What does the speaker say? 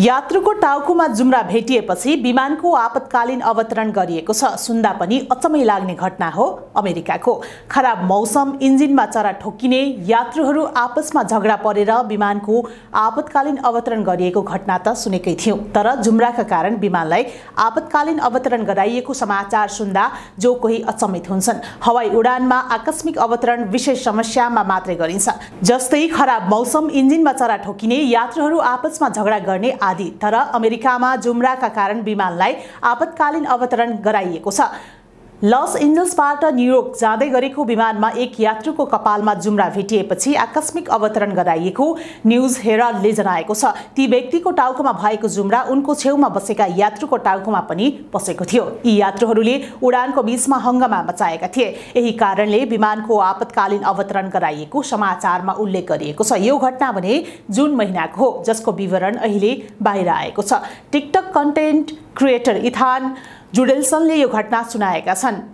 यात्रुको टाउकोमा जुम्रा भेटिएपछि विमानको आपतकालीन अवतरण गरिएको छ। सुन्दा पनि अचम्मै लाग्ने घटना हो। अमेरिकाको खराब मौसम, इन्जिनमा चरा ठोकिने, यात्रुहरू आपसमा झगडा परेर विमानको आपतकालीन अवतरण गरिएको घटना त सुनेकै थियौं, तर जुम्राका कारण विमानलाई आपतकालीन अवतरण गराइएको समाचार सुन्दा जो कोही अचम्मित हुन्छन्। हवाई उडानमा आकस्मिक अवतरण विशेष समस्यामा मात्रै गरिन्छ। जस्तै खराब मौसम, इन्जिनमा चरा ठोकिने, यात्रुहरू आपसमा झगडा गर्ने आदि, तर अमेरिकामा जुम्राका कारण विमानलाई आपतकालीन अवतरण गराइएको छ। लस एन्जल्सबाट न्युयोर्क जाँदै गरेको विमानमा एक यात्रुको कपालमा जुम्रा भेटिएपछि आकस्मिक अवतरण गराइएको न्युज हेराल्डले जनाएको छ। ती व्यक्तिको टाउकोमा भएको जुम्रा उनको छेउमा बसेका यात्रुको टाउकोमा पनि पसेको थियो। यी यात्रुहरूले उडानको बीचमा हंगामा मचाएका थिए। यही कारणले विमानको आपतकालीन अवतरण गराइएको समाचारमा उल्लेख गरिएको छ। यो घटना भने जुन महिनाको हो, जसको विवरण अहिले बाहिर आएको छ। टिकटक कन्टेन्ट क्रिएटर इथान जुडेल्सनले यो घटना सुनाएका छन्।